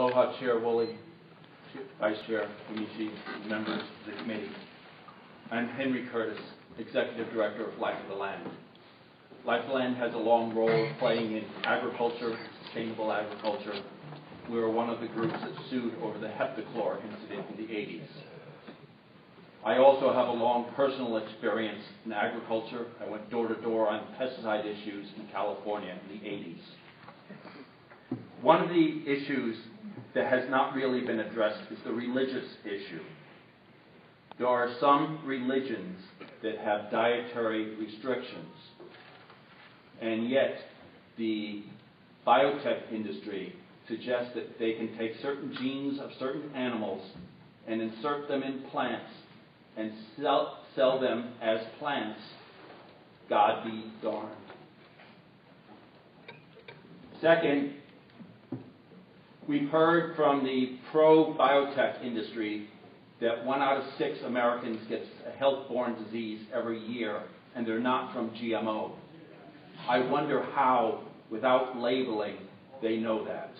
Aloha, Chair Woolley, Vice Chair Umichi, members of the committee. I'm Henry Curtis, Executive Director of Life of the Land. Life of the Land has a long role playing in agriculture, sustainable agriculture. We were one of the groups that sued over the Heptachlor incident in the 80s. I also have a long personal experience in agriculture. I went door to door on pesticide issues in California in the 80s. One of the issues that has not really been addressed is the religious issue. There are some religions that have dietary restrictions, and yet the biotech industry suggests that they can take certain genes of certain animals and insert them in plants and sell them as plants. God be darned. Second, we've heard from the pro-biotech industry that 1 out of 6 Americans gets a health-borne disease every year, and they're not from GMO. I wonder how, without labeling, they know that.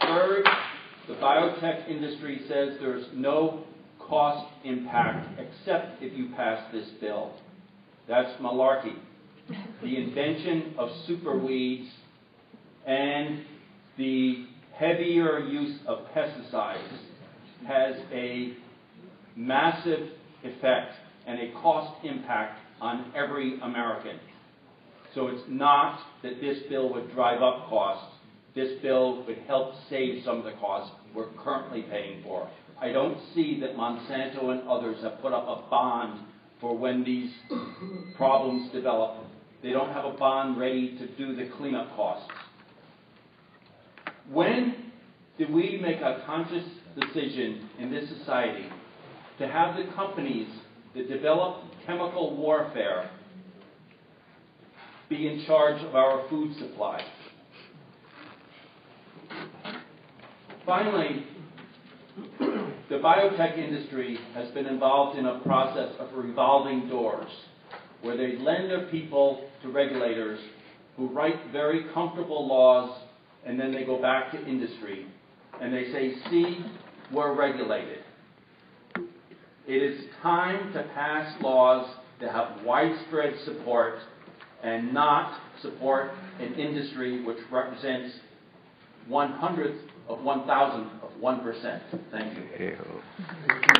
Third, the biotech industry says there's no cost impact except if you pass this bill. That's malarkey. The invention of superweeds and the heavier use of pesticides has a massive effect and a cost impact on every American. So it's not that this bill would drive up costs. This bill would help save some of the costs we're currently paying for. I don't see that Monsanto and others have put up a bond for when these problems develop. They don't have a bond ready to do the cleanup costs. When did we make a conscious decision in this society to have the companies that develop chemical warfare be in charge of our food supply? Finally, the biotech industry has been involved in a process of revolving doors, where they lend their people to regulators who write very comfortable laws, and then they go back to industry, and they say, see, we're regulated. It is time to pass laws that have widespread support and not support an industry which represents 1/100th of 1,000 of 1%. Thank you.